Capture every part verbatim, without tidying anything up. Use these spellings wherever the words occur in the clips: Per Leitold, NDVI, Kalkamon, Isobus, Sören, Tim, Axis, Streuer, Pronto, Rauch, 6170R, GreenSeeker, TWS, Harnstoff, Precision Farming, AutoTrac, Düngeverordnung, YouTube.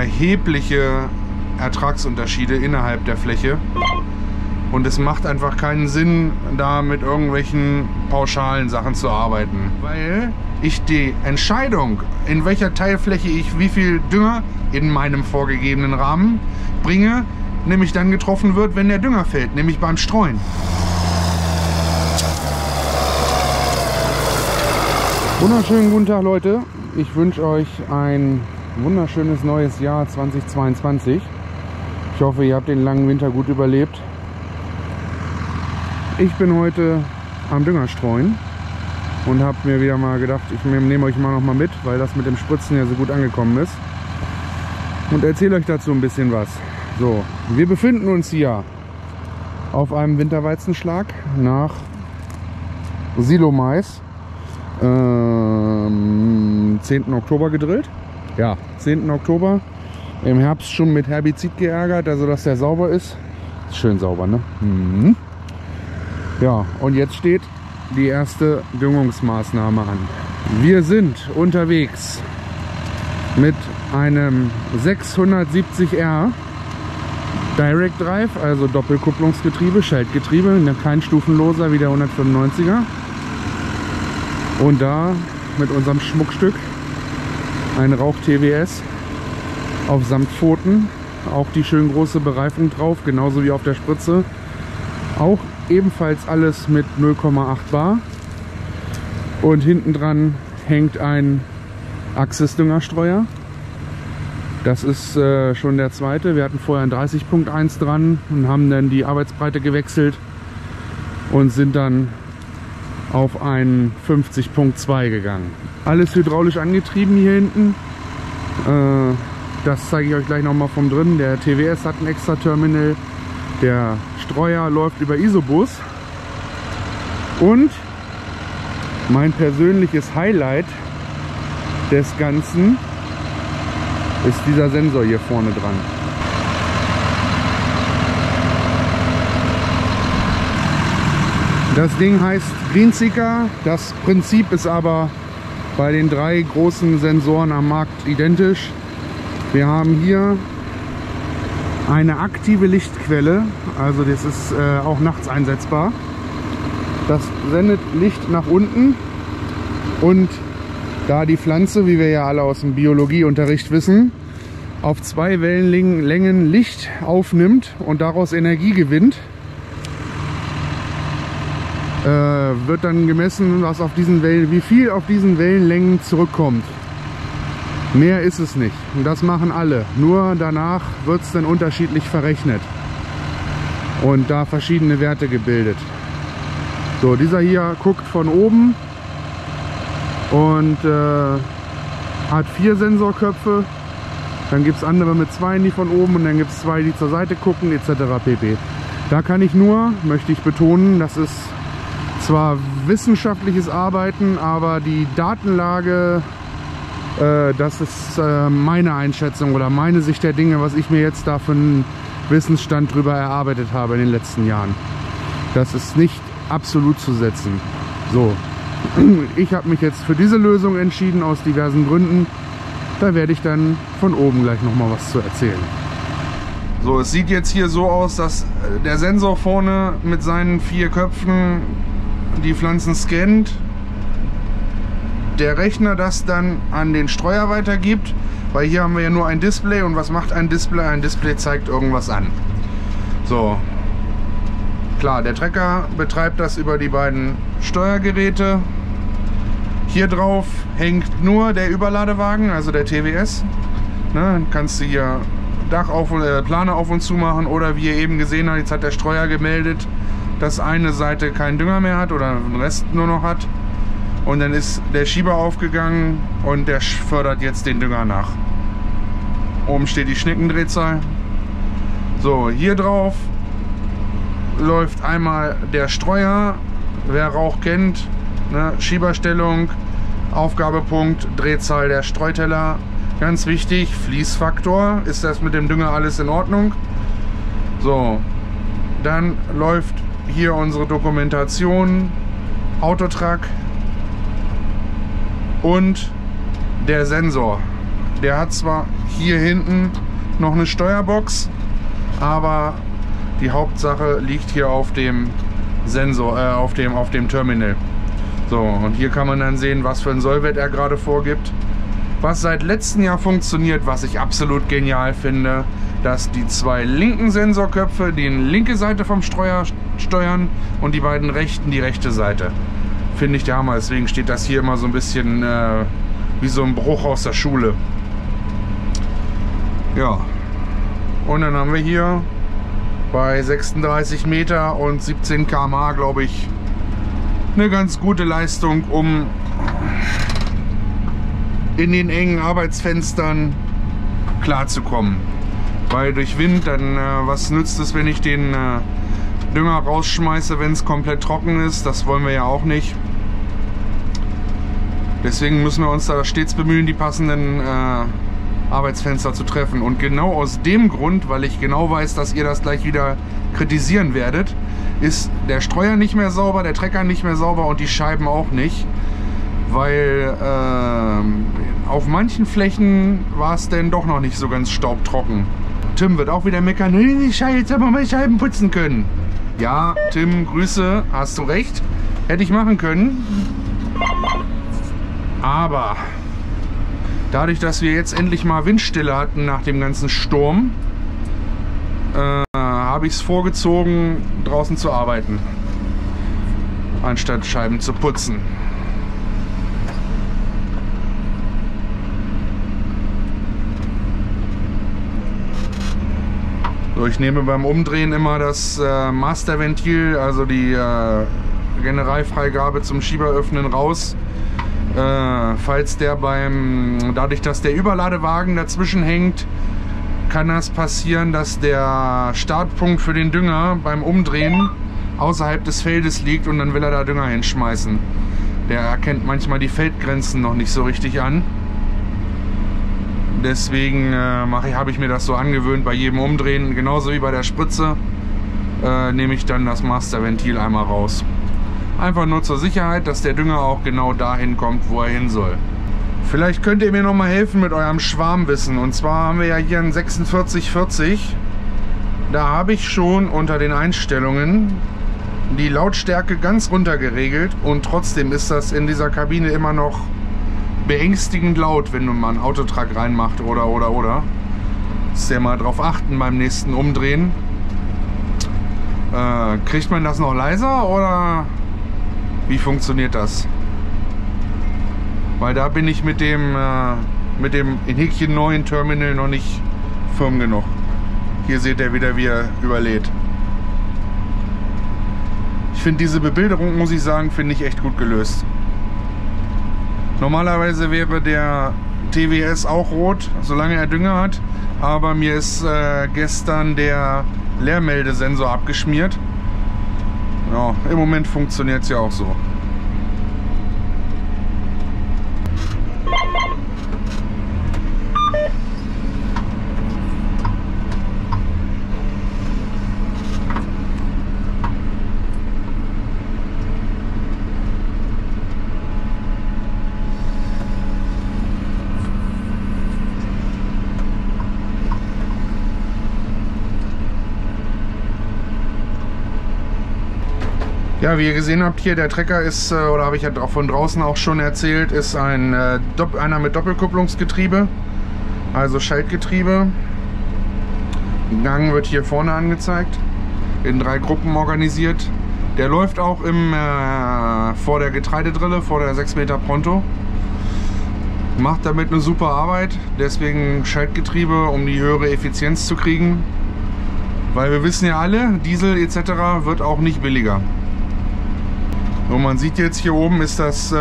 erhebliche Ertragsunterschiede innerhalb der Fläche. Und es macht einfach keinen Sinn, da mit irgendwelchen pauschalen Sachen zu arbeiten. Weil ich die Entscheidung, in welcher Teilfläche ich wie viel Dünger in meinem vorgegebenen Rahmen bringe, nämlich dann getroffen wird, wenn der Dünger fällt, nämlich beim Streuen. Wunderschönen guten Tag, Leute. Ich wünsche euch ein wunderschönes neues Jahr zweitausendzweiundzwanzig. Ich hoffe, ihr habt den langen Winter gut überlebt. Ich bin heute am Düngerstreuen und habe mir wieder mal gedacht, ich nehme euch mal noch mal mit, weil das mit dem Spritzen ja so gut angekommen ist. Und erzähle euch dazu ein bisschen was. So, wir befinden uns hier auf einem Winterweizenschlag nach Silomais. Ähm, zehnten Oktober gedrillt. Ja, zehnten Oktober. Im Herbst schon mit Herbizid geärgert, also dass der sauber ist. Ist schön sauber, ne? Mhm. Ja, und jetzt steht die erste Düngungsmaßnahme an. Wir sind unterwegs mit einem sechshundertsiebzig R Direct Drive, also Doppelkupplungsgetriebe, Schaltgetriebe, kein stufenloser wie der hundertfünfundneunziger. Und da mit unserem Schmuckstück ein Rauch T W S auf Samtpfoten, auch die schön große Bereifung drauf, genauso wie auf der Spritze. Auch ebenfalls alles mit null Komma acht Bar. Und hinten dran hängt ein Axis Düngerstreuer. Das ist äh, schon der zweite. Wir hatten vorher ein dreißig Punkt eins dran und haben dann die Arbeitsbreite gewechselt und sind dann auf einen fünfzig Punkt zwei gegangen. Alles hydraulisch angetrieben hier hinten. Äh, das zeige ich euch gleich nochmal von drin. Der T W S hat ein extra Terminal. Der Streuer läuft über Isobus. Und mein persönliches Highlight des Ganzen ist dieser Sensor hier vorne dran. Das Ding heißt GreenSeeker. Das Prinzip ist aber bei den drei großen Sensoren am Markt identisch. Wir haben hier eine aktive Lichtquelle, also das ist äh, auch nachts einsetzbar. Das sendet Licht nach unten und da die Pflanze, wie wir ja alle aus dem Biologieunterricht wissen, auf zwei Wellenlängen Licht aufnimmt und daraus Energie gewinnt, äh, wird dann gemessen, was auf diesen Wellen, wie viel auf diesen Wellenlängen zurückkommt. Mehr ist es nicht. Und das machen alle. Nur danach wird es dann unterschiedlich verrechnet und da verschiedene Werte gebildet. So, dieser hier guckt von oben und äh, hat vier Sensorköpfe. Dann gibt es andere mit zwei, die von oben, und dann gibt es zwei, die zur Seite gucken, et cetera pp. Da kann ich nur, möchte ich betonen, das ist zwar wissenschaftliches Arbeiten, aber die Datenlage, das ist meine Einschätzung oder meine Sicht der Dinge, was ich mir jetzt da für einen Wissensstand drüber erarbeitet habe in den letzten Jahren. Das ist nicht absolut zu setzen. So, ich habe mich jetzt für diese Lösung entschieden aus diversen Gründen. Da werde ich dann von oben gleich nochmal was zu erzählen. So, es sieht jetzt hier so aus, dass der Sensor vorne mit seinen vier Köpfen die Pflanzen scannt. Der Rechner das dann an den Streuer weitergibt, weil hier haben wir ja nur ein Display, und was macht ein Display? Ein Display zeigt irgendwas an. So, klar, der Trecker betreibt das über die beiden Steuergeräte. Hier drauf hängt nur der Überladewagen, also der T W S. Ne, dann kannst du hier Dach auf, äh, Plane auf und zu machen, oder wie ihr eben gesehen habt, jetzt hat der Streuer gemeldet, dass eine Seite keinen Dünger mehr hat oder den Rest nur noch hat. Und dann ist der Schieber aufgegangen und der fördert jetzt den Dünger nach. Oben steht die Schnickendrehzahl. So, hier drauf läuft einmal der Streuer. Wer Rauch kennt, ne? Schieberstellung, Aufgabepunkt, Drehzahl der Streuteller. Ganz wichtig, Fließfaktor. Ist das mit dem Dünger alles in Ordnung? So, dann läuft hier unsere Dokumentation, AutoTrac. Und der Sensor, der hat zwar hier hinten noch eine Steuerbox, aber die Hauptsache liegt hier auf dem Sensor, äh, auf dem, auf dem Terminal. So, und hier kann man dann sehen, was für einen Sollwert er gerade vorgibt. Was seit letztem Jahr funktioniert, was ich absolut genial finde, dass die zwei linken Sensorköpfe die linke Seite vom Streuer steuern und die beiden rechten die rechte Seite. Finde ich der Hammer, deswegen steht das hier immer so ein bisschen äh, wie so ein Bruch aus der Schule. Ja, und dann haben wir hier bei sechsunddreißig Meter und siebzehn Kilometer pro Stunde, glaube ich, eine ganz gute Leistung, um in den engen Arbeitsfenstern klarzukommen. Weil durch Wind, dann äh, was nützt es, wenn ich den äh, Dünger rausschmeiße, wenn es komplett trocken ist? Das wollen wir ja auch nicht. Deswegen müssen wir uns da stets bemühen, die passenden äh, Arbeitsfenster zu treffen. Und genau aus dem Grund, weil ich genau weiß, dass ihr das gleich wieder kritisieren werdet, ist der Streuer nicht mehr sauber, der Trecker nicht mehr sauber und die Scheiben auch nicht. Weil äh, auf manchen Flächen war es denn doch noch nicht so ganz staubtrocken. Tim wird auch wieder meckern, die Scheiße, aber meine Scheiben putzen können. Ja, Tim, Grüße, hast du recht. Hätte ich machen können. Aber dadurch, dass wir jetzt endlich mal Windstille hatten nach dem ganzen Sturm, äh, habe ich es vorgezogen, draußen zu arbeiten, anstatt Scheiben zu putzen. So, ich nehme beim Umdrehen immer das äh, Masterventil, also die äh, Generalfreigabe zum Schieberöffnen raus. Äh, falls der beim, dadurch, dass der Überladewagen dazwischen hängt, kann das passieren, dass der Startpunkt für den Dünger beim Umdrehen außerhalb des Feldes liegt und dann will er da Dünger hinschmeißen. Der erkennt manchmal die Feldgrenzen noch nicht so richtig an. Deswegen äh, habe ich mir das so angewöhnt, bei jedem Umdrehen, genauso wie bei der Spritze, äh, nehme ich dann das Masterventil einmal raus. Einfach nur zur Sicherheit, dass der Dünger auch genau dahin kommt, wo er hin soll. Vielleicht könnt ihr mir noch mal helfen mit eurem Schwarmwissen. Und zwar haben wir ja hier einen sechsundvierzig vierzig. Da habe ich schon unter den Einstellungen die Lautstärke ganz runter geregelt. Und trotzdem ist das in dieser Kabine immer noch beängstigend laut, wenn man einen AutoTrac reinmacht oder, oder, oder. Müsst ihr mal drauf achten beim nächsten Umdrehen. Äh, kriegt man das noch leiser oder... Wie funktioniert das? Weil da bin ich mit dem, äh, mit dem in Häkchen neuen Terminal noch nicht firm genug. Hier seht ihr wieder, wie er überlädt. Ich finde diese Bebilderung, muss ich sagen, finde ich echt gut gelöst. Normalerweise wäre der T W S auch rot, solange er Dünger hat. Aber mir ist äh, gestern der Leermeldesensor abgeschmiert. Ja, im Moment funktioniert es ja auch so. Ja, wie ihr gesehen habt, hier der Trecker ist, oder habe ich ja von draußen auch schon erzählt, ist ein, einer mit Doppelkupplungsgetriebe, also Schaltgetriebe. Gang wird hier vorne angezeigt, in drei Gruppen organisiert. Der läuft auch im, äh, vor der Getreidedrille, vor der sechs Meter Pronto. Macht damit eine super Arbeit, deswegen Schaltgetriebe, um die höhere Effizienz zu kriegen. Weil wir wissen ja alle, Diesel et cetera wird auch nicht billiger. Und man sieht jetzt hier oben ist das äh,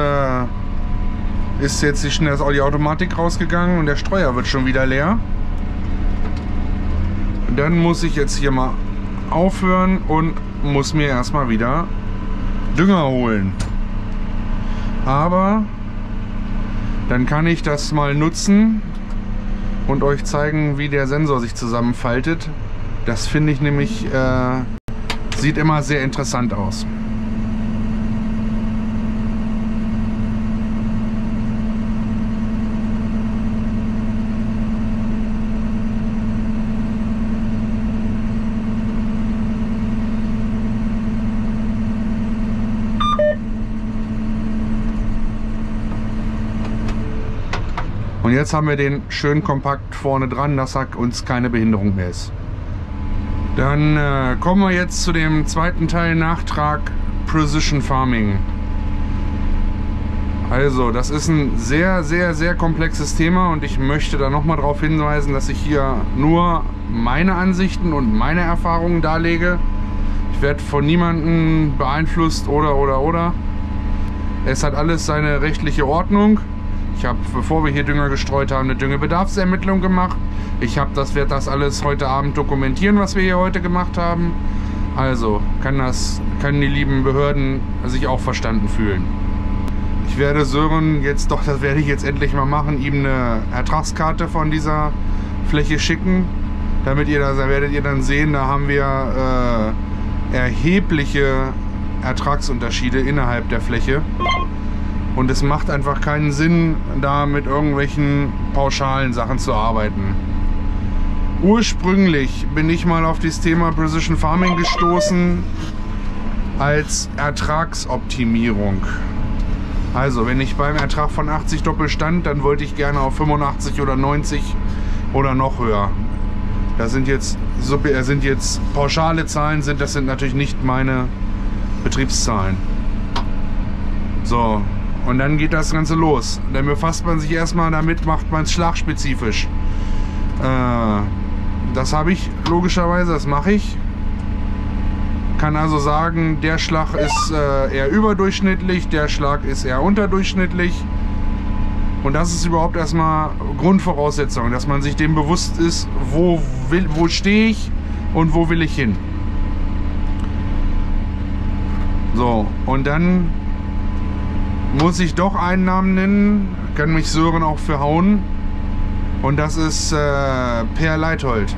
ist jetzt die, das, die Automatik rausgegangen und der Streuer wird schon wieder leer. Und dann muss ich jetzt hier mal aufhören und muss mir erstmal wieder Dünger holen. Aber dann kann ich das mal nutzen und euch zeigen, wie der Sensor sich zusammenfaltet. Das finde ich nämlich äh, sieht immer sehr interessant aus. Und jetzt haben wir den schön kompakt vorne dran, dass uns keine Behinderung mehr ist. Dann äh, kommen wir jetzt zu dem zweiten Teil, Nachtrag Precision Farming. Also, das ist ein sehr, sehr, sehr komplexes Thema und ich möchte da nochmal darauf hinweisen, dass ich hier nur meine Ansichten und meine Erfahrungen darlege. Ich werde von niemandem beeinflusst oder, oder, oder. Es hat alles seine rechtliche Ordnung. Ich habe, bevor wir hier Dünger gestreut haben, eine Düngebedarfsermittlung gemacht. Ich habe das, werde das alles heute Abend dokumentieren, was wir hier heute gemacht haben. Also, kann das, können die lieben Behörden sich auch verstanden fühlen. Ich werde Sören jetzt doch, das werde ich jetzt endlich mal machen, ihm eine Ertragskarte von dieser Fläche schicken. Damit ihr das, da werdet ihr dann sehen, da haben wir äh, erhebliche Ertragsunterschiede innerhalb der Fläche. Und es macht einfach keinen Sinn, da mit irgendwelchen pauschalen Sachen zu arbeiten. Ursprünglich bin ich mal auf das Thema Precision Farming gestoßen als Ertragsoptimierung. Also, wenn ich beim Ertrag von achtzig Doppel stand, dann wollte ich gerne auf fünfundachtzig oder neunzig oder noch höher. Das sind jetzt, sind jetzt pauschale Zahlen, sind, das sind natürlich nicht meine Betriebszahlen. So, und dann geht das Ganze los. Dann befasst man sich erstmal damit, macht man es schlagspezifisch. Äh, das habe ich logischerweise, das mache ich. Kann also sagen, der Schlag ist äh, eher überdurchschnittlich, der Schlag ist eher unterdurchschnittlich. Und das ist überhaupt erstmal Grundvoraussetzung, dass man sich dem bewusst ist, wo, will, wo stehe ich und wo will ich hin. So, und dann muss ich doch einen Namen nennen, kann mich Sören auch für hauen. Und das ist äh, Per Leitold.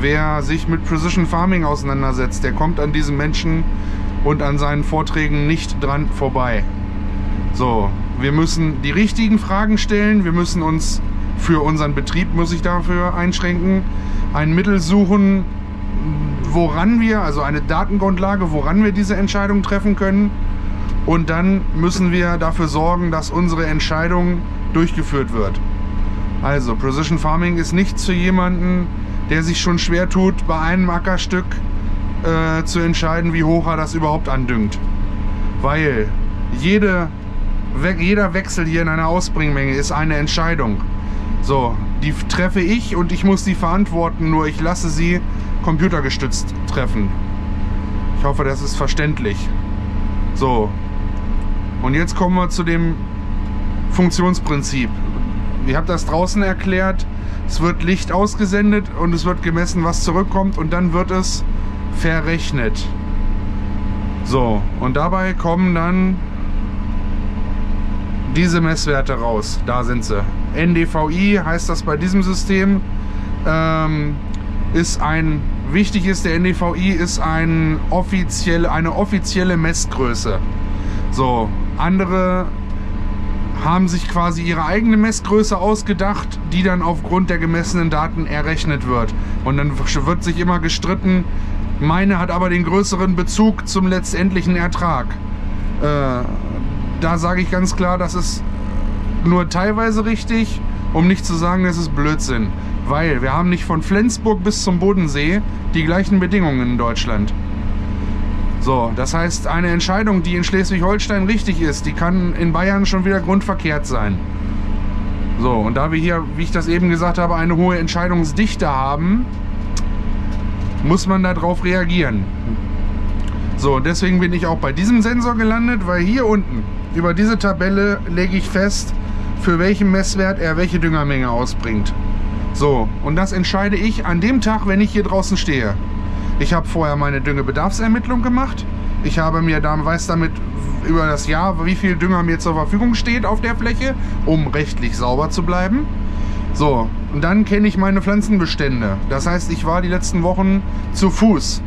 Wer sich mit Precision Farming auseinandersetzt, der kommt an diesem Menschen und an seinen Vorträgen nicht dran vorbei. So, wir müssen die richtigen Fragen stellen, wir müssen uns für unseren Betrieb, muss ich dafür einschränken, ein Mittel suchen, woran wir, also eine Datengrundlage, woran wir diese Entscheidung treffen können. Und dann müssen wir dafür sorgen, dass unsere Entscheidung durchgeführt wird. Also, Precision Farming ist nichts für jemanden, der sich schon schwer tut, bei einem Ackerstück äh, zu entscheiden, wie hoch er das überhaupt andüngt. Weil jede, we jeder Wechsel hier in einer Ausbringmenge ist eine Entscheidung. So, die treffe ich und ich muss die verantworten, nur ich lasse sie computergestützt treffen. Ich hoffe, das ist verständlich. So, und jetzt kommen wir zu dem Funktionsprinzip. Ich habe das draußen erklärt. Es wird Licht ausgesendet und es wird gemessen, was zurückkommt, und dann wird es verrechnet. So, und dabei kommen dann diese Messwerte raus. Da sind sie. N D V I heißt das bei diesem System. Ähm, ist ein, wichtig ist, der N D V I ist ein offiziell, eine offizielle Messgröße. So, andere haben sich quasi ihre eigene Messgröße ausgedacht, die dann aufgrund der gemessenen Daten errechnet wird. Und dann wird sich immer gestritten, meine hat aber den größeren Bezug zum letztendlichen Ertrag. Äh, da sage ich ganz klar, das ist nur teilweise richtig, um nicht zu sagen, das ist Blödsinn. Weil wir haben nicht von Flensburg bis zum Bodensee die gleichen Bedingungen in Deutschland. So, das heißt, eine Entscheidung, die in Schleswig-Holstein richtig ist, die kann in Bayern schon wieder grundverkehrt sein. So, und da wir hier, wie ich das eben gesagt habe, eine hohe Entscheidungsdichte haben, muss man darauf reagieren. So, und deswegen bin ich auch bei diesem Sensor gelandet, weil hier unten über diese Tabelle lege ich fest, für welchen Messwert er welche Düngermenge ausbringt. So, und das entscheide ich an dem Tag, wenn ich hier draußen stehe. Ich habe vorher meine Düngebedarfsermittlung gemacht. Ich habe mir dann, weiß damit über das Jahr, wie viel Dünger mir zur Verfügung steht auf der Fläche, um rechtlich sauber zu bleiben. So, und dann kenne ich meine Pflanzenbestände. Das heißt, ich war die letzten Wochen zu Fuß,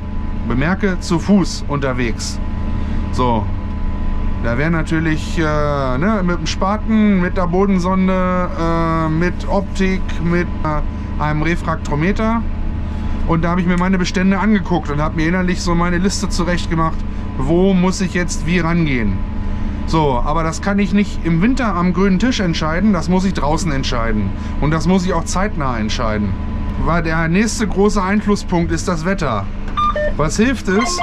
bemerke, zu Fuß unterwegs. So, da wäre natürlich äh, ne, mit dem Spaten, mit der Bodensonde, äh, mit Optik, mit äh, einem Refraktometer. Und da habe ich mir meine Bestände angeguckt und habe mir innerlich so meine Liste zurecht gemacht, wo muss ich jetzt wie rangehen. So, aber das kann ich nicht im Winter am grünen Tisch entscheiden, das muss ich draußen entscheiden. Und das muss ich auch zeitnah entscheiden. Weil der nächste große Einflusspunkt ist das Wetter. Was hilft es,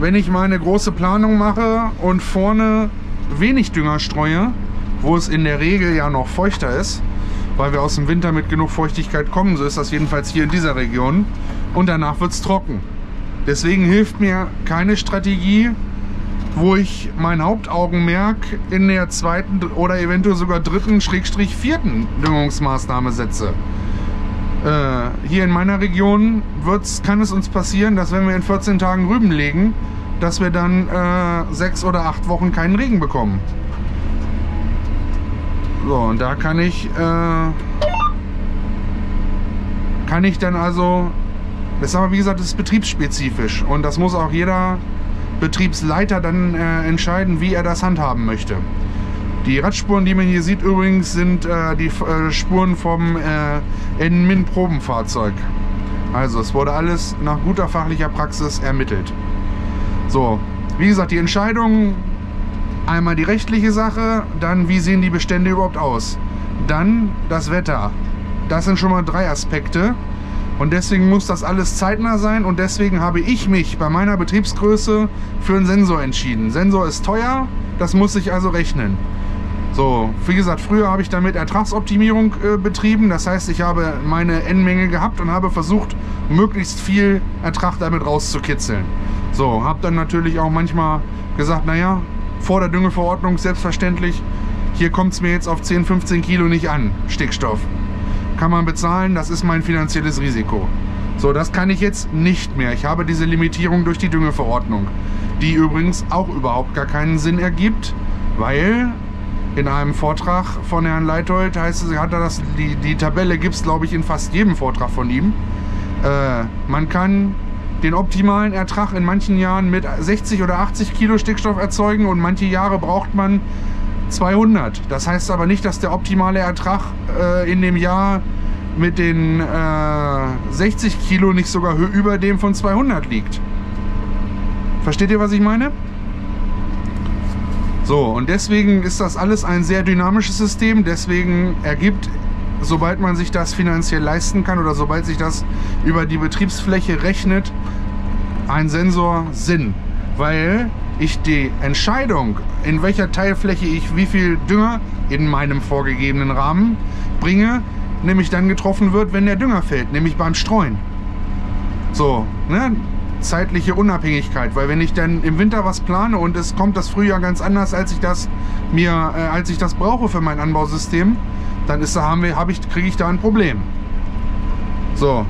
wenn ich meine große Planung mache und vorne wenig Dünger streue, wo es in der Regel ja noch feuchter ist, weil wir aus dem Winter mit genug Feuchtigkeit kommen, so ist das jedenfalls hier in dieser Region, und danach wird es trocken. Deswegen hilft mir keine Strategie, wo ich mein Hauptaugenmerk in der zweiten oder eventuell sogar dritten, schrägstrich vierten Düngungsmaßnahme setze. Äh, hier in meiner Region wird's, kann es uns passieren, dass wenn wir in vierzehn Tagen Rüben legen, dass wir dann äh, sechs oder acht Wochen keinen Regen bekommen. So, und da kann ich, äh, kann ich dann also, das ist aber wie gesagt, das ist betriebsspezifisch und das muss auch jeder Betriebsleiter dann äh, entscheiden, wie er das handhaben möchte. Die Radspuren, die man hier sieht übrigens, sind äh, die äh, Spuren vom äh, N-Min-Probenfahrzeug. Also es wurde alles nach guter fachlicher Praxis ermittelt. So, wie gesagt, die Entscheidung, einmal die rechtliche Sache, dann wie sehen die Bestände überhaupt aus. Dann das Wetter. Das sind schon mal drei Aspekte. Und deswegen muss das alles zeitnah sein und deswegen habe ich mich bei meiner Betriebsgröße für einen Sensor entschieden. Sensor ist teuer, das muss ich also rechnen. So, wie gesagt, früher habe ich damit Ertragsoptimierung äh, betrieben. Das heißt, ich habe meine N-Menge gehabt und habe versucht, möglichst viel Ertrag damit rauszukitzeln. So, habe dann natürlich auch manchmal gesagt, naja, vor der Düngeverordnung selbstverständlich, hier kommt es mir jetzt auf zehn, fünfzehn Kilo nicht an, Stickstoff. Kann man bezahlen, das ist mein finanzielles Risiko. So, das kann ich jetzt nicht mehr. Ich habe diese Limitierung durch die Düngeverordnung, die übrigens auch überhaupt gar keinen Sinn ergibt, weil in einem Vortrag von Herrn Leitold heißt es, hat er das, die, die Tabelle gibt es, glaube ich, in fast jedem Vortrag von ihm. Äh, man kann den optimalen Ertrag in manchen Jahren mit sechzig oder achtzig Kilo Stickstoff erzeugen und manche Jahre braucht man zweihundert. Das heißt aber nicht, dass der optimale Ertrag äh, in dem Jahr mit den äh, sechzig Kilo nicht sogar über dem von zweihundert liegt. Versteht ihr, was ich meine? So, und deswegen ist das alles ein sehr dynamisches System. Deswegen ergibt, sobald man sich das finanziell leisten kann oder sobald sich das über die Betriebsfläche rechnet, ein Sensor Sinn. Weil ich die Entscheidung, in welcher Teilfläche ich wie viel Dünger in meinem vorgegebenen Rahmen bringe, nämlich dann getroffen wird, wenn der Dünger fällt, nämlich beim Streuen. So, ne? Zeitliche Unabhängigkeit, weil wenn ich dann im Winter was plane und es kommt das Frühjahr ganz anders, als ich das mir, äh, als ich das brauche für mein Anbausystem, dann ist da, haben wir, habe ich, kriege ich da ein Problem. So,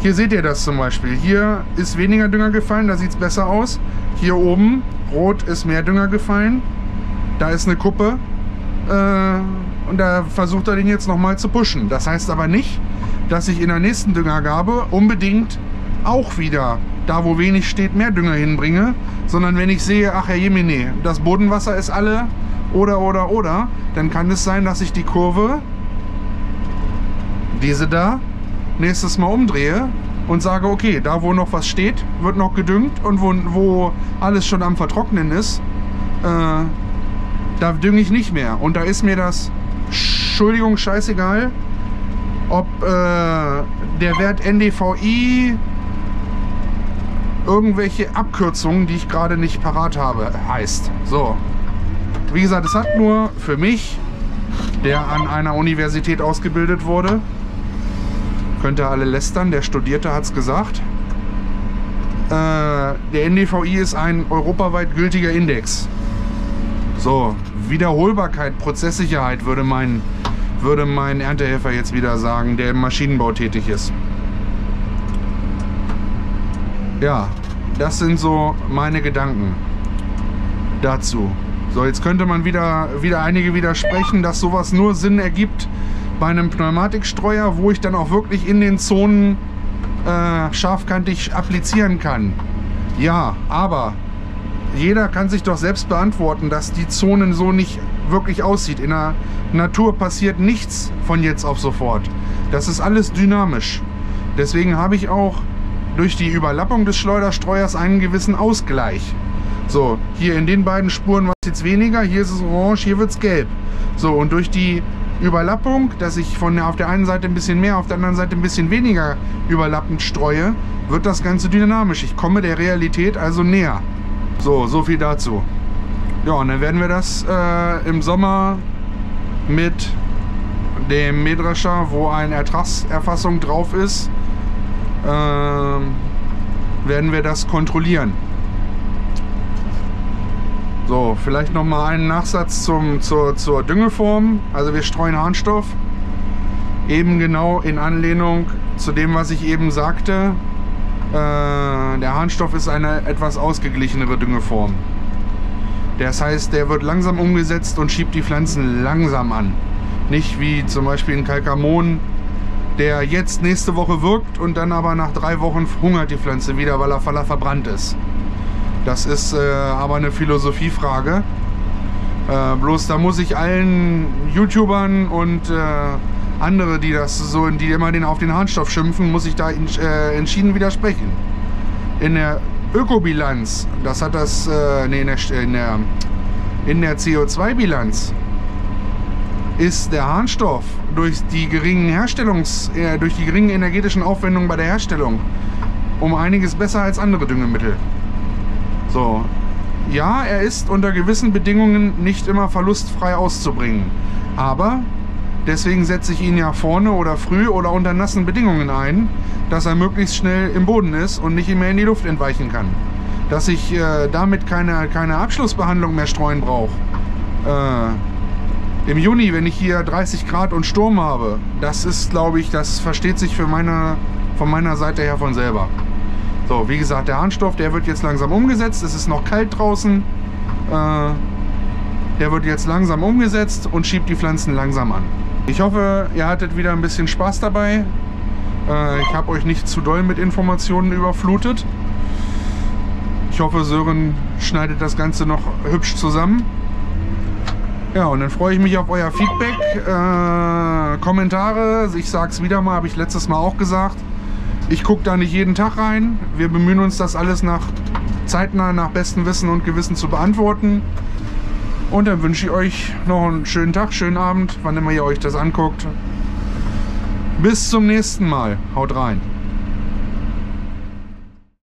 hier seht ihr das zum Beispiel. Hier ist weniger Dünger gefallen, da sieht es besser aus. Hier oben, rot, ist mehr Dünger gefallen. Da ist eine Kuppe äh, und da versucht er den jetzt nochmal zu pushen. Das heißt aber nicht, dass ich in der nächsten Düngergabe unbedingt auch wieder, da wo wenig steht, mehr Dünger hinbringe, sondern wenn ich sehe, ach Herr Jemine, das Bodenwasser ist alle oder oder oder, dann kann es sein, dass ich die Kurve, diese da, nächstes Mal umdrehe und sage, okay, da wo noch was steht, wird noch gedüngt und wo, wo alles schon am Vertrocknen ist, äh, da dünge ich nicht mehr. Und da ist mir das, Entschuldigung, scheißegal, ob äh, der Wert N D V I, irgendwelche Abkürzungen, die ich gerade nicht parat habe, heißt. So, wie gesagt, es hat nur für mich, der an einer Universität ausgebildet wurde, könnt ihr alle lästern, der Studierte hat es gesagt. Äh, der N D V I ist ein europaweit gültiger Index. So, Wiederholbarkeit, Prozesssicherheit würde mein, würde mein Erntehelfer jetzt wieder sagen, der im Maschinenbau tätig ist. Ja, das sind so meine Gedanken dazu. So, jetzt könnte man wieder, wieder einige widersprechen, dass sowas nur Sinn ergibt bei einem Pneumatikstreuer, wo ich dann auch wirklich in den Zonen äh, scharfkantig applizieren kann. Ja, aber jeder kann sich doch selbst beantworten, dass die Zonen so nicht wirklich aussieht. In der Natur passiert nichts von jetzt auf sofort. Das ist alles dynamisch. Deswegen habe ich auch durch die Überlappung des Schleuderstreuers einen gewissen Ausgleich. So, hier in den beiden Spuren war es jetzt weniger, hier ist es orange, hier wird es gelb. So, und durch die Überlappung, dass ich von auf der einen Seite ein bisschen mehr, auf der anderen Seite ein bisschen weniger überlappend streue, wird das Ganze dynamisch. Ich komme der Realität also näher. So, so viel dazu. Ja, und dann werden wir das äh, im Sommer mit dem Mähdrescher, wo eine Ertragserfassung drauf ist, äh, werden wir das kontrollieren. So, vielleicht noch mal einen Nachsatz zum, zur, zur Düngeform. Also wir streuen Harnstoff, eben genau in Anlehnung zu dem, was ich eben sagte. Äh, der Harnstoff ist eine etwas ausgeglichenere Düngeform. Das heißt, der wird langsam umgesetzt und schiebt die Pflanzen langsam an. Nicht wie zum Beispiel ein Kalkamon, der jetzt nächste Woche wirkt und dann aber nach drei Wochen hungert die Pflanze wieder, weil er voller verbrannt ist. Das ist äh, aber eine Philosophiefrage. Äh, bloß da muss ich allen YouTubern und äh, andere, die das so, die immer den auf den Harnstoff schimpfen, muss ich da in, äh, entschieden widersprechen. In der Ökobilanz, das hat das, äh, nee, in der, in der, in der C O zwei Bilanz ist der Harnstoff durch die geringen Herstellungs, äh, durch die geringen energetischen Aufwendungen bei der Herstellung um einiges besser als andere Düngemittel. So, ja, er ist unter gewissen Bedingungen nicht immer verlustfrei auszubringen. Aber deswegen setze ich ihn ja vorne oder früh oder unter nassen Bedingungen ein, dass er möglichst schnell im Boden ist und nicht mehr in die Luft entweichen kann. Dass ich äh, damit keine, keine Abschlussbehandlung mehr streuen brauche. Äh, Im Juni, wenn ich hier dreißig Grad und Sturm habe, das ist, glaube ich, das versteht sich für meine, von meiner Seite her von selber. So, wie gesagt, der Harnstoff, der wird jetzt langsam umgesetzt. Es ist noch kalt draußen. Äh, der wird jetzt langsam umgesetzt und schiebt die Pflanzen langsam an. Ich hoffe, ihr hattet wieder ein bisschen Spaß dabei. Äh, ich habe euch nicht zu doll mit Informationen überflutet. Ich hoffe, Sören schneidet das Ganze noch hübsch zusammen. Ja, und dann freue ich mich auf euer Feedback, äh, Kommentare. Ich sage es wieder mal, habe ich letztes Mal auch gesagt. Ich gucke da nicht jeden Tag rein. Wir bemühen uns, das alles nach zeitnah, nach bestem Wissen und Gewissen zu beantworten. Und dann wünsche ich euch noch einen schönen Tag, schönen Abend, wann immer ihr euch das anguckt. Bis zum nächsten Mal. Haut rein.